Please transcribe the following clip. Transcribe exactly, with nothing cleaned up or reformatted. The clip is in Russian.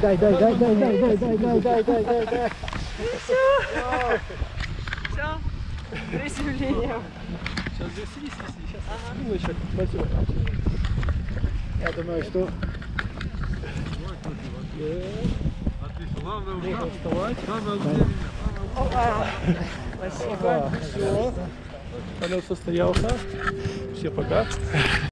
Дай, дай, дай, дай, дай, дай, дай, дай, дай, дай, дай, дай, дай. И все. Все. Приземление. Сейчас здесь сиди, сиди, сейчас. Ага. Ну, еще. Спасибо. Я думаю, что... Отлично. Главное, уже вставать. Главное, уже меня. Спасибо. Все. Полет состоялся. Все, пока.